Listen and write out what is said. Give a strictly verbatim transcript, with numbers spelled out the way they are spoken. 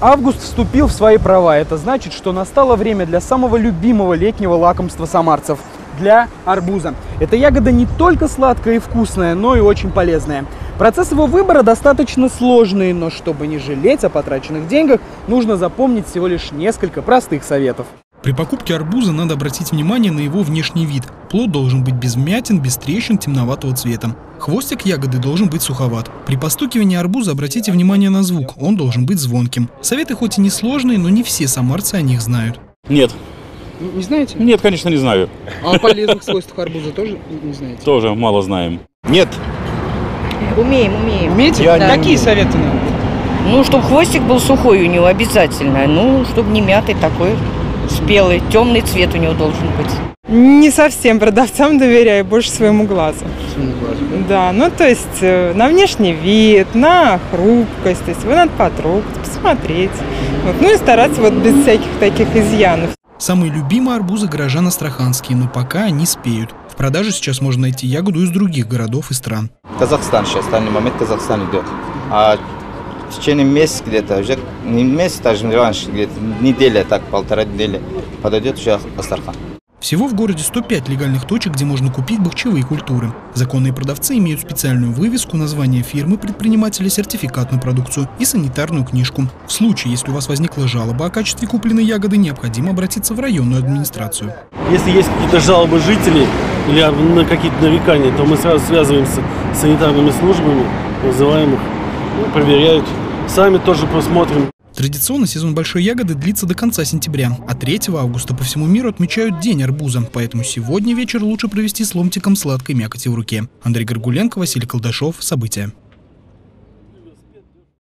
Август вступил в свои права. Это значит, что настало время для самого любимого летнего лакомства самарцев – для арбуза. Эта ягода не только сладкая и вкусная, но и очень полезная. Процесс его выбора достаточно сложный, но чтобы не жалеть о потраченных деньгах, нужно запомнить всего лишь несколько простых советов. При покупке арбуза надо обратить внимание на его внешний вид. Плод должен быть без вмятин, без трещин, темноватого цвета. Хвостик ягоды должен быть суховат. При постукивании арбуза обратите внимание на звук, он должен быть звонким. Советы хоть и несложные, но не все самарцы о них знают. Нет. Не знаете? Нет, конечно, не знаю. А о полезных свойствах арбуза тоже не знаете? Тоже мало знаем. Нет. Умеем, умеем. Умеете? Да. Какие советы нам? Ну, чтобы хвостик был сухой у него обязательно. Ну, чтобы не мятый такой. Спелый, темный цвет у него должен быть. Не совсем продавцам доверяю, больше своему глазу. Своему глазу, да? Да, ну то есть на внешний вид, на хрупкость, то есть его надо потрогать, посмотреть. Вот, ну и стараться вот без всяких таких изъянов. Самые любимые арбузы горожан астраханские, но пока они спеют. В продаже сейчас можно найти ягоду из других городов и стран. Казахстан сейчас, в данный момент Казахстан идет. А в течение месяца где-то, уже не месяц, а же раньше, где-то неделя, так, полтора недели, подойдет уже Астрахань. Всего в городе сто пять легальных точек, где можно купить бахчевые культуры. Законные продавцы имеют специальную вывеску, название фирмы предпринимателя, сертификат на продукцию и санитарную книжку. В случае, если у вас возникла жалоба о качестве купленной ягоды, необходимо обратиться в районную администрацию. Если есть какие-то жалобы жителей или на какие-то нарекания, то мы сразу связываемся с санитарными службами, вызываем их. Проверяют. Сами тоже посмотрим. Традиционно сезон большой ягоды длится до конца сентября, а третьего августа по всему миру отмечают День арбуза, поэтому сегодня вечер лучше провести с ломтиком сладкой мякоти в руке. Андрей Горгуленко, Василий Колдашов. События.